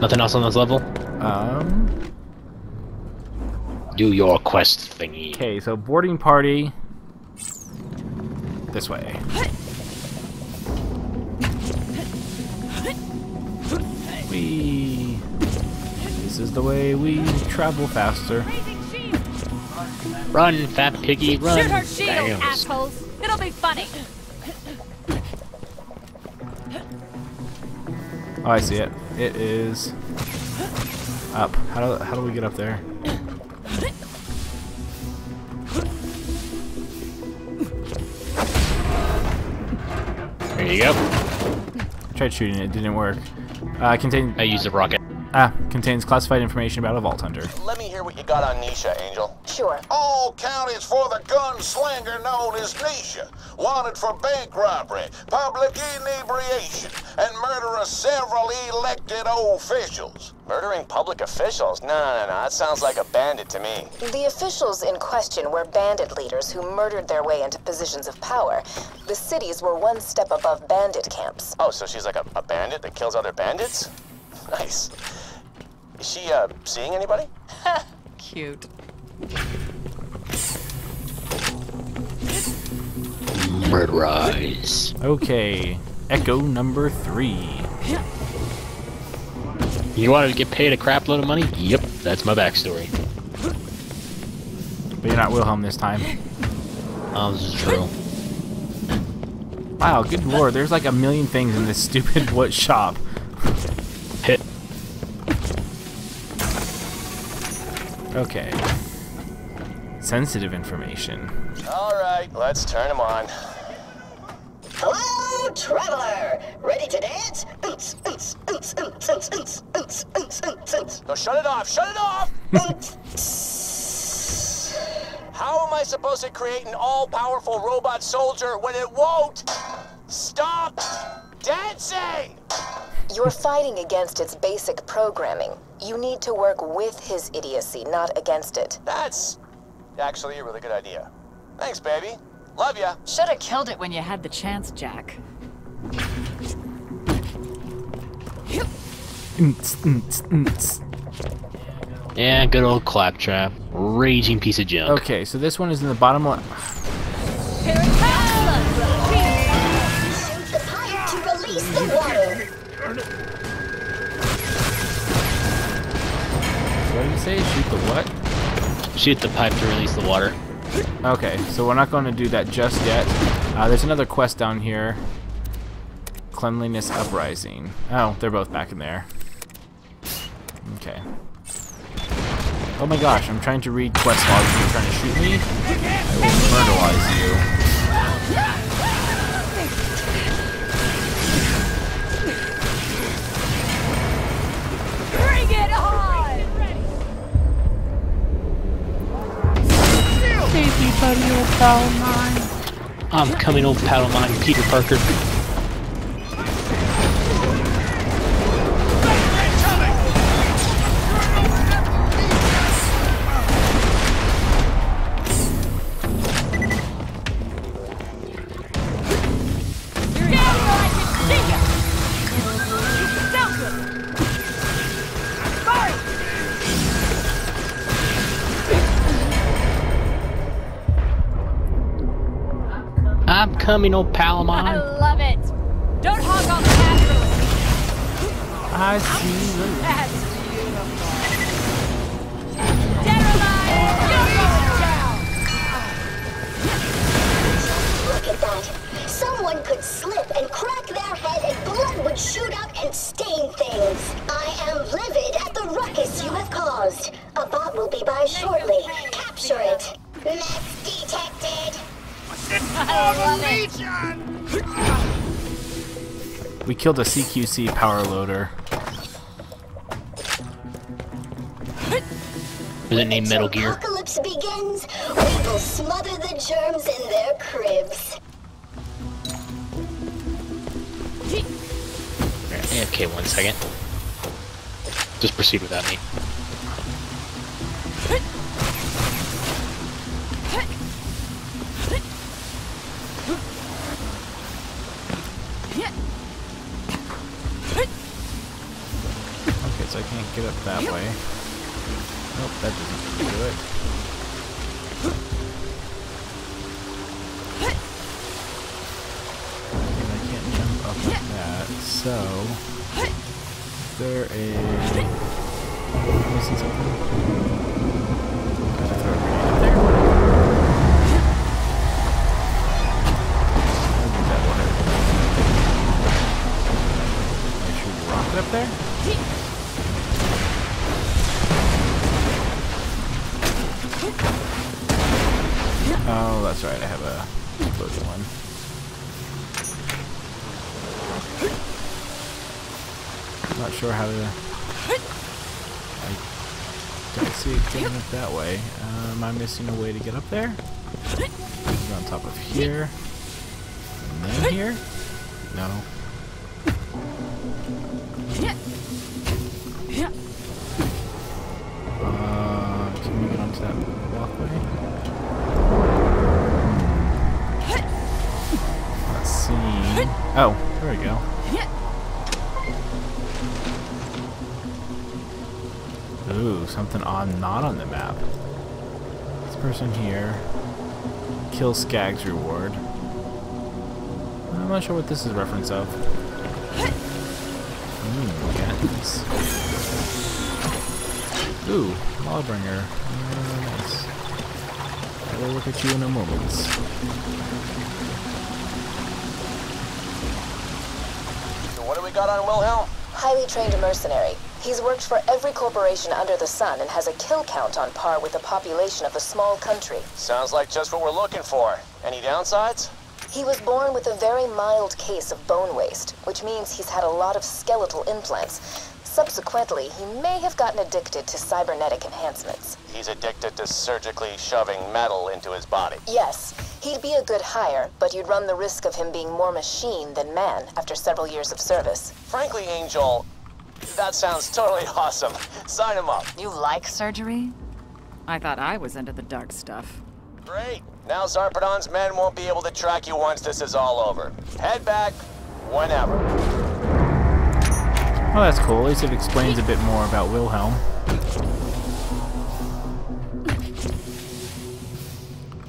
Nothing else on this level? Do your quest thingy. Okay, so boarding party. This way. Whee! This is the way we travel faster. Run, fat piggy, run! Shoot her shield, assholes! It'll be funny! Oh, I see it. It is up. How do we get up there? There you go. I tried shooting it. Didn't work. I used a rocket. Contains classified information about a Vault Hunter. Let me hear what you got on Nisha, Angel. Sure. All counties for the gunslinger known as Nisha. Wanted for bank robbery, public inebriation, and murder of several elected officials. Murdering public officials? No. That sounds like a bandit to me. The officials in question were bandit leaders who murdered their way into positions of power. The cities were one step above bandit camps. Oh, so she's like a bandit that kills other bandits? Nice. Is she, seeing anybody? Cute. Murderize. Okay. Echo number 3. You wanted to get paid a crap load of money? Yep, that's my backstory. But you're not Wilhelm this time. Oh, this is true. Wow, good lord, there's like a million things in this stupid wood shop. Hit. Okay. Sensitive information. Alright, let's turn them on. Hello, traveler! Ready to dance? Oots, oots, oots, oots, oots, oots, oots, oots, oots, oots. No, shut it off! Shut it off! Oots. How am I supposed to create an all-powerful robot soldier when it won't stop dancing? You're fighting against its basic programming. You need to work with his idiocy, not against it. That's actually a really good idea. Thanks, baby. Love ya. Should have killed it when you had the chance, Jack. Yeah, good old Claptrap. Raging piece of junk. Okay, so this one is in the bottom left. Here it comes! The pilot to release the water! What did you say? Shoot the what? Shoot the pipe to release the water. Okay, so we're not going to do that just yet. There's another quest down here. Cleanliness Uprising. Oh, they're both back in there. Okay. Oh my gosh, I'm trying to read quest logs and you're trying to shoot me? I will murderize you. Bring it on! I'm coming, old pal of mine, Peter Parker. Coming, old pal of mine. I love it. Don't hog on the bathroom. I see you. That's beautiful. Dead or alive, you're going down. Look at that. Someone could slip and crack their head and blood would shoot up and stain things. I am livid at the ruckus you have caused. A bot will be by shortly. Capture it. Mess detected. We killed a CQC power loader. Was it named Metal Gear? Apocalypse begins. We will smother the germs in their cribs. Okay, one second. Just proceed without me. I can't get up that way. Nope, that doesn't do it. And I can't jump up like that, so there is... This is open. Gotta throw it right up there. I think that will hurt. Make sure you rock it up there. Oh, that's right, I have a floating one. I'm not sure how to... I don't see it getting up that way. Am I missing a way to get up there? Go on top of here. And then here? No. Can we get onto that walkway? Oh, there we go. Ooh, something odd not on the map. This person here. Kill Skag's reward. I'm not sure what this is a reference of. Guns. Ooh, Lawbringer. Nice. I will look at you in a moment. What do we got on Wilhelm? Highly trained mercenary. He's worked for every corporation under the sun and has a kill count on par with the population of a small country. Sounds like just what we're looking for. Any downsides? He was born with a very mild case of bone waste, which means he's had a lot of skeletal implants. Subsequently, he may have gotten addicted to cybernetic enhancements. He's addicted to surgically shoving metal into his body. Yes. He'd be a good hire, but you'd run the risk of him being more machine than man after several years of service. Frankly, Angel, that sounds totally awesome. Sign him up. You like surgery? I thought I was into the dark stuff. Great. Now Zarpadon's men won't be able to track you once this is all over. Head back whenever. Well, that's cool. At least it explains a bit more about Wilhelm.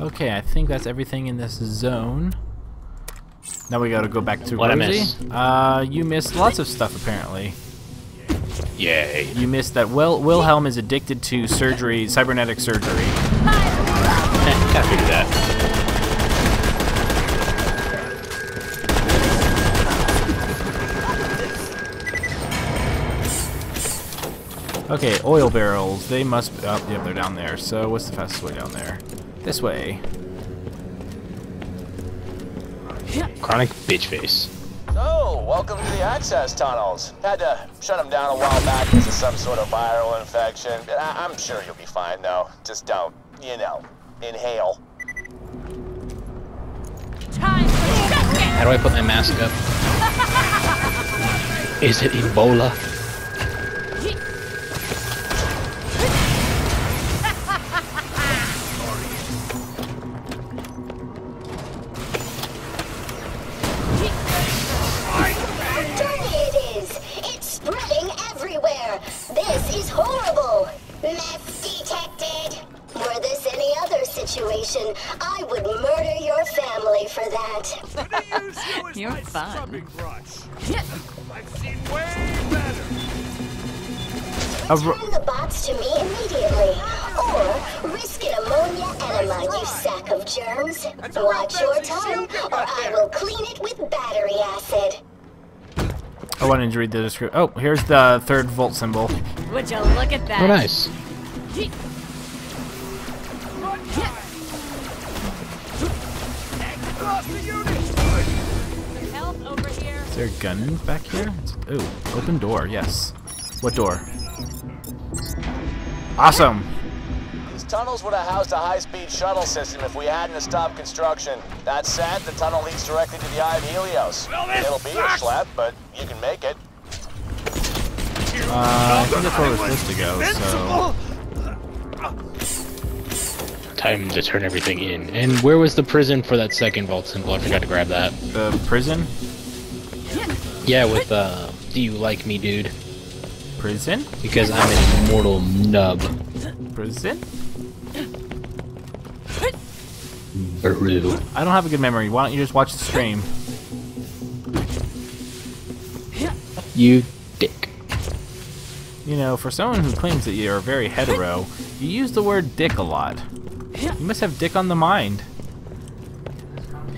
Okay, I think that's everything in this zone. Now we gotta go back to what Rosie. You missed lots of stuff, apparently. Yay. You missed that Wilhelm is addicted to surgery, cybernetic surgery. Gotta figure that. Okay, oil barrels. They must... Oh, yeah, they're down there. So, what's the fastest way down there? This way. Chronic bitch face. So, welcome to the access tunnels. Had to shut them down a while back because of some sort of viral infection. I'm sure you'll be fine, though. Just don't, you know, inhale. How do I put my mask up? Is it Ebola? I would murder your family for that. You're fun. I've seen way better. Return the bots to me immediately, or risk an ammonia enema, you sack of germs. Watch your tongue, or I will clean it with battery acid. I wanted to read the description. Oh, here's the third volt symbol. Would you look at that? Oh, nice. Is there a gun back here? Ooh, open door, yes. What door? Awesome! These tunnels would have housed a high-speed shuttle system if we hadn't stopped construction. That said, the tunnel leads directly to the Eye of Helios. It'll be a schlep, but you can make it. I think that's where we're supposed to go, so... Time to turn everything in. And where was the prison for that second vault symbol? I forgot to grab that. The prison? Yeah, with, do you like me, dude? Prison? Because I'm an immortal nub. Prison? I don't have a good memory. Why don't you just watch the stream? You dick. You know, for someone who claims that you are very hetero, you use the word dick a lot. You must have dick on the mind.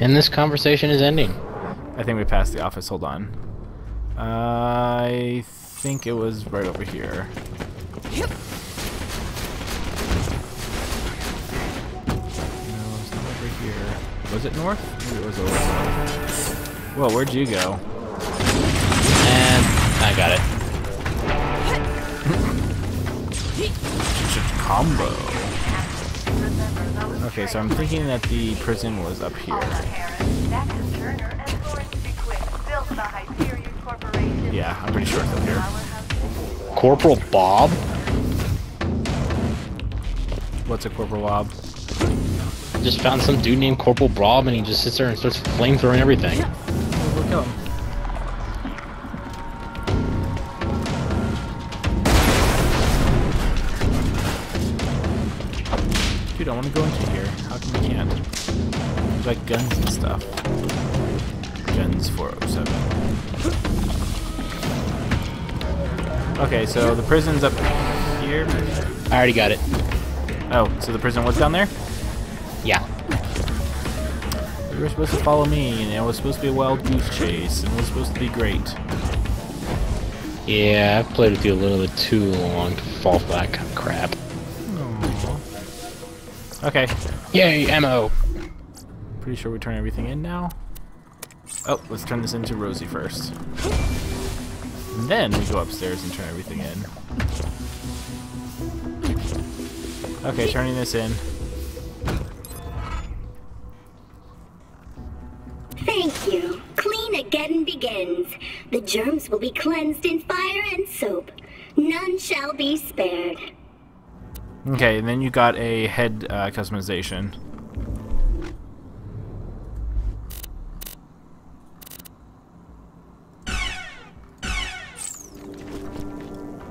And this conversation is ending. I think we passed the office. Hold on. I think it was right over here. Yep. No, it's not over here. Was it north? Maybe it was over. Whoa, where'd you go? And I got it. Combo. Okay, so I'm thinking that the prison was up here. Yeah, I'm pretty sure it's up here. Corporal Bob? What's a Corporal Bob? Just found some dude named Corporal Bob and he just sits there and starts flamethrowing everything. We'll kill him. Dude, I want to go into here. How come we can't? There's like guns and stuff. Guns 407. Okay, so the prison's up here. I already got it. Oh, so the prison was down there? Yeah. You were supposed to follow me, and it was supposed to be a wild goose chase, and it was supposed to be great. Yeah, I've played with you a little bit too long to fall for that kind of crap. Okay. Yay, ammo! Pretty sure we turn everything in now. Oh, let's turn this into Rosie first. And then we go upstairs and turn everything in. Okay, turning this in. Thank you. Clean again begins. The germs will be cleansed in fire and soap. None shall be spared. Okay, and then you got a head customization.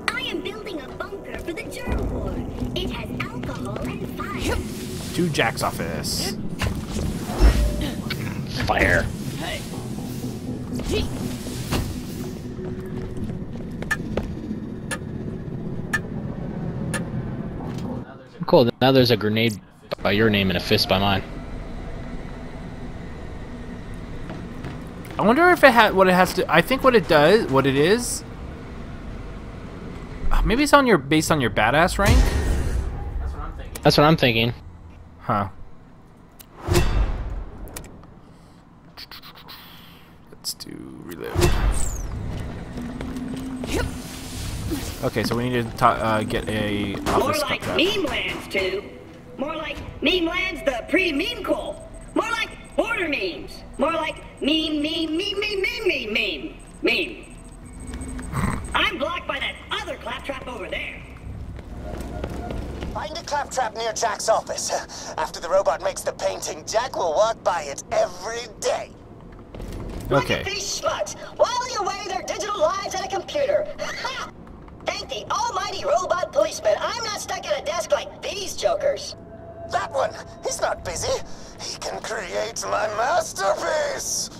I am building a bunker for the germ war. It has alcohol and fire. To Jack's office. Fire. Cool, now there's a grenade by your name and a fist by mine. I wonder if it had what it has to. I think what it does, what it is. Maybe it's on your based on your badass rank. That's what I'm thinking. That's what I'm thinking. Huh. Let's do reload. Okay, so we need to get a office contract. More like meme lands, too. More like meme lands, the pre-meme call. More like border memes. More like meme. I'm blocked by that other Claptrap over there. Find a Claptrap near Jack's office. After the robot makes the painting, Jack will walk by it every day. Okay. Look at these sluts, whiling away their digital lives at a computer. Thank the almighty robot policeman, I'm not stuck at a desk like these jokers. That one, he's not busy. He can create my masterpiece.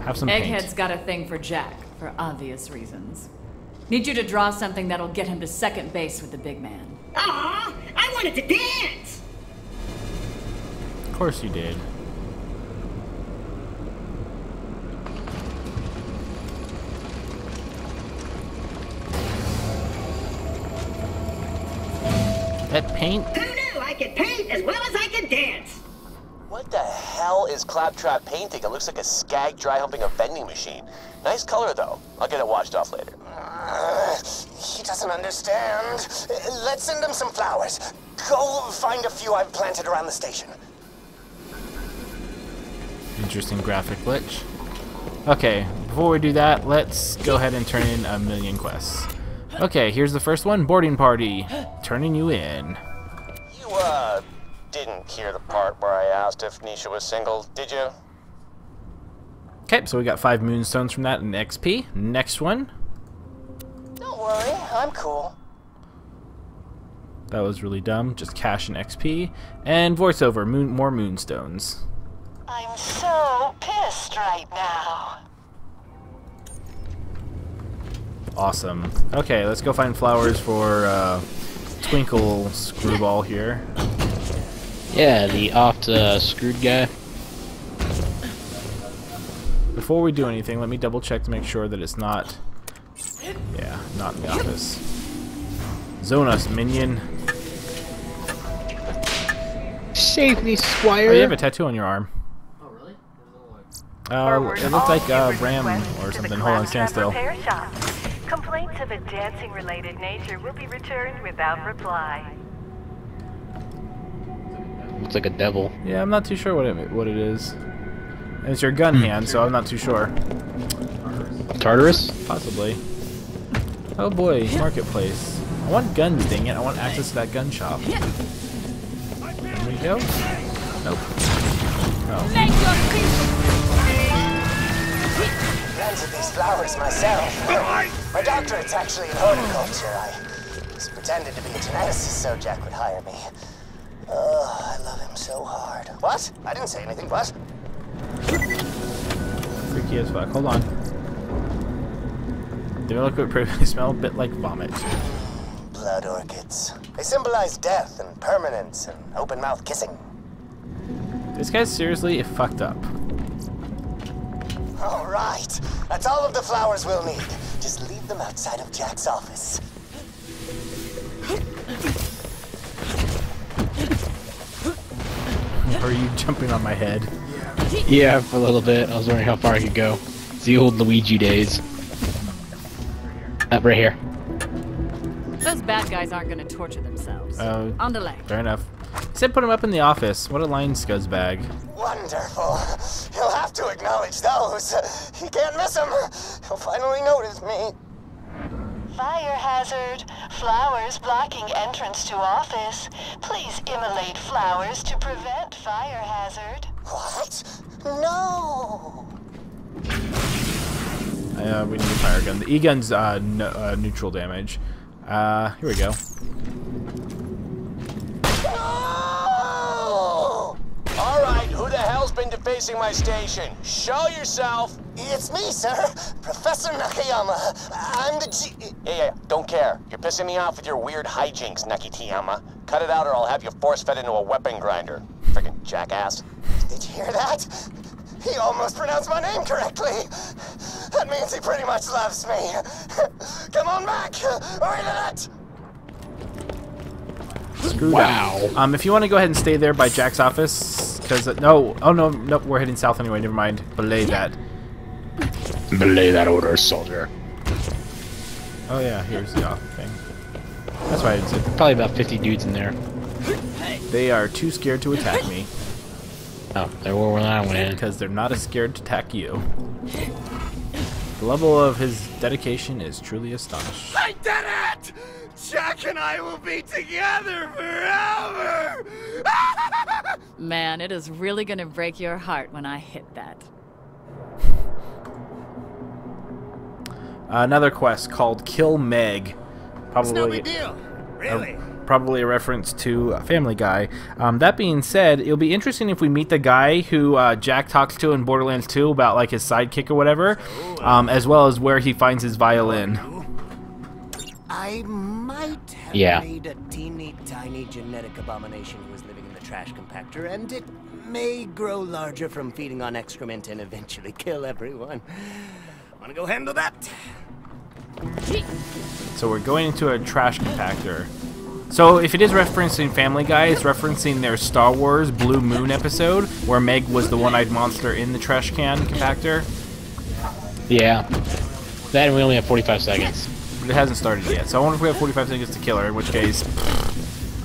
Have some paint. Egghead's got a thing for Jack, for obvious reasons. Need you to draw something that'll get him to second base with the big man. Aw, I wanted to dance! Of course you did. That paint? Who knew I could paint as well as I could dance? What the hell is Claptrap painting? It looks like a skag dry humping a vending machine. Nice color though. I'll get it washed off later. He doesn't understand. Let's send him some flowers. Go find a few I've planted around the station. Interesting graphic glitch. Okay, before we do that, let's go ahead and turn in 1,000,000 quests. Okay, here's the first one, boarding party. Turning you in. You, didn't hear the part where I asked if Nisha was single, did you? Okay, so we got 5 moonstones from that and XP. Next one. Don't worry, I'm cool. That was really dumb. Just cash and XP. And voiceover, more moonstones. I'm so pissed right now. Awesome. Okay, let's go find flowers for Twinkle Screwball here. Yeah, the oft screwed guy. Before we do anything, let me double check to make sure that it's not... Yeah, not in the office. Zone us, minion. Save me, squire. Oh, you have a tattoo on your arm. Oh, really? It looks like Ram or something. Hold on, stand still. Complaints of a dancing-related nature will be returned without reply. Looks like a devil. Yeah, I'm not too sure what it is. And it's your gun hand, so I'm not too sure. Tartarus? Possibly. Oh boy, marketplace. I want guns, dang it! I want access to that gun shop. There we go. Nope. Oh. Planted these flowers myself. My doctorate's actually in horticulture. I just pretended to be a geneticist so Jack would hire me. Oh, I love him so hard. What? I didn't say anything, what? Freaky as fuck. Hold on. The liquid probably smell a bit like vomit. Blood orchids. They symbolize death and permanence and open mouth kissing. This guy's seriously fucked up. All right, that's all of the flowers we'll need. Just leave them outside of Jack's office. Are you jumping on my head? Yeah, for a little bit. I was wondering how far I could go. It's the old Luigi days. Right here. Those bad guys aren't going to torture themselves. Oh, on the left. Fair enough. Said put him up in the office. What a lying scuzzbag. Wonderful. He'll have to acknowledge those. He can't miss him. He'll finally notice me. Fire hazard. Flowers blocking entrance to office. Please immolate flowers to prevent fire hazard. What? No! We need a fire gun. The E-gun's neutral damage. Here we go. Been defacing my station. Show yourself. It's me, sir. Professor Nakayama. I'm the G... Yeah, don't care. You're pissing me off with your weird hijinks, Nakitiyama. Cut it out or I'll have you force-fed into a weapon grinder. Frickin' jackass. Did you hear that? He almost pronounced my name correctly. That means he pretty much loves me. Come on back, or not. Screwed wow. Up. If you want to go ahead and stay there by Jack's office, because no, oh no, nope, we're heading south anyway. Never mind. Belay that. Belay that order, soldier. Oh yeah, here's the off thing. That's why it's probably about 50 dudes in there. They are too scared to attack me. Oh, they were when I went in. Because they're not as scared to attack you. The level of his dedication is truly astonishing. I did it! Jack and I will be together forever! Man, it is really gonna break your heart when I hit that. Another quest called Kill Meg. Probably, no big deal. Really? Probably a reference to Family Guy. That being said, it'll be interesting if we meet the guy who Jack talks to in Borderlands 2 about like his sidekick or whatever, as well as where he finds his violin. I might have made a teeny tiny genetic abomination who was living in the trash compactor, and it may grow larger from feeding on excrement and eventually kill everyone. Wanna go handle that? So we're going into a trash compactor. So if it is referencing Family Guy, it's referencing their Star Wars Blue Moon episode, where Meg was the one-eyed monster in the trash can compactor. Yeah. That and we only have 45 seconds. But it hasn't started yet, so I wonder if we have 45 seconds to kill her, in which case,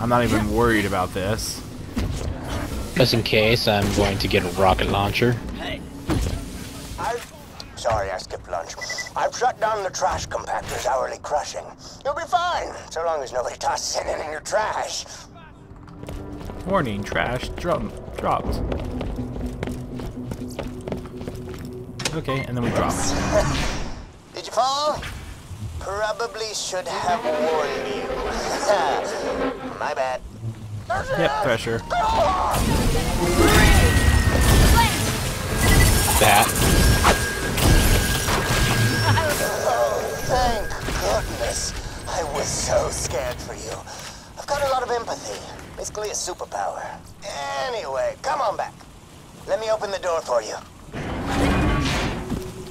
I'm not even worried about this. Just in case, I'm going to get a rocket launcher. Sorry, I skipped lunch. I've shut down the trash compactor's hourly crushing. You'll be fine, so long as nobody tosses anything in your trash. Warning, trash dropped. Okay, and then we drop. Did you fall? Probably should have warned you. My bad. Yep, pressure. That. Oh, thank goodness. I was so scared for you. I've got a lot of empathy. Basically a superpower. Anyway, come on back. Let me open the door for you.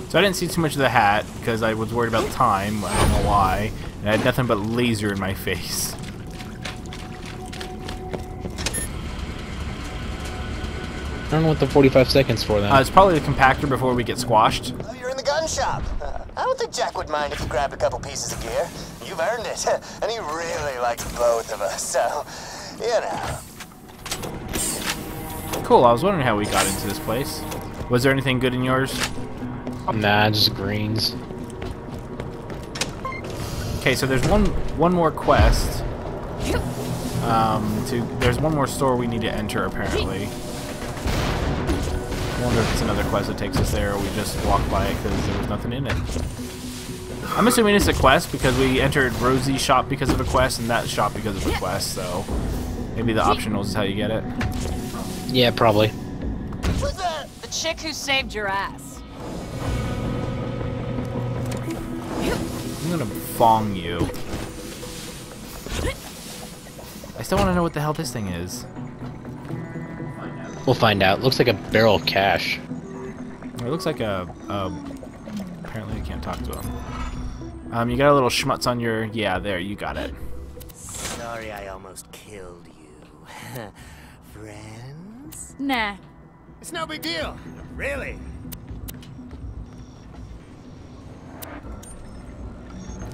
So I didn't see too much of the hat, because I was worried about time, I don't know why, and I had nothing but laser in my face. I don't know what the 45 seconds for then. It's probably the compactor before we get squashed. Oh, you're in the gun shop. I don't think Jack would mind if you grabbed a couple pieces of gear. You've earned it, and he really likes both of us, so, you know. Cool, I was wondering how we got into this place. Was there anything good in yours? Nah, just greens. Okay, so there's one more quest. There's one more store we need to enter, apparently. I wonder if it's another quest that takes us there, or we just walk by it because there was nothing in it. I'm assuming it's a quest because we entered Rosie's shop because of a quest, and that shop because of a quest, so maybe the optionals is how you get it. Yeah, probably. Who's that? The chick who saved your ass. I'm gonna bong you. I still want to know what the hell this thing is. We'll find out. Looks like a barrel of cash. It looks like a... apparently I can't talk to him. You got a little schmutz on your... Yeah, there, you got it. Sorry I almost killed you. Friends? Nah. It's no big deal. Really?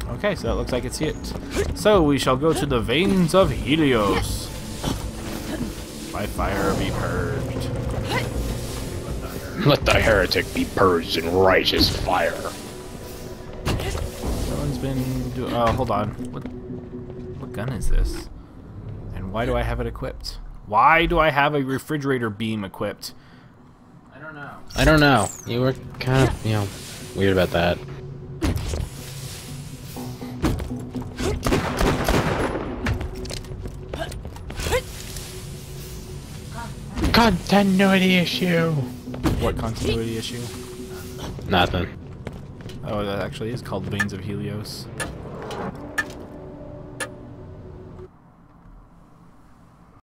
Okay, so that looks like it's it. So we shall go to the Veins of Helios. By fire be purged. Let the heretic be purged in righteous fire. Someone's been doing. Hold on. What gun is this? And why do I have it equipped? Why do I have a refrigerator beam equipped? I don't know. I don't know. You were kind of, you know, weird about that. Continuity issue. What continuity issue? Nothing. Oh, that actually is called Veins of Helios.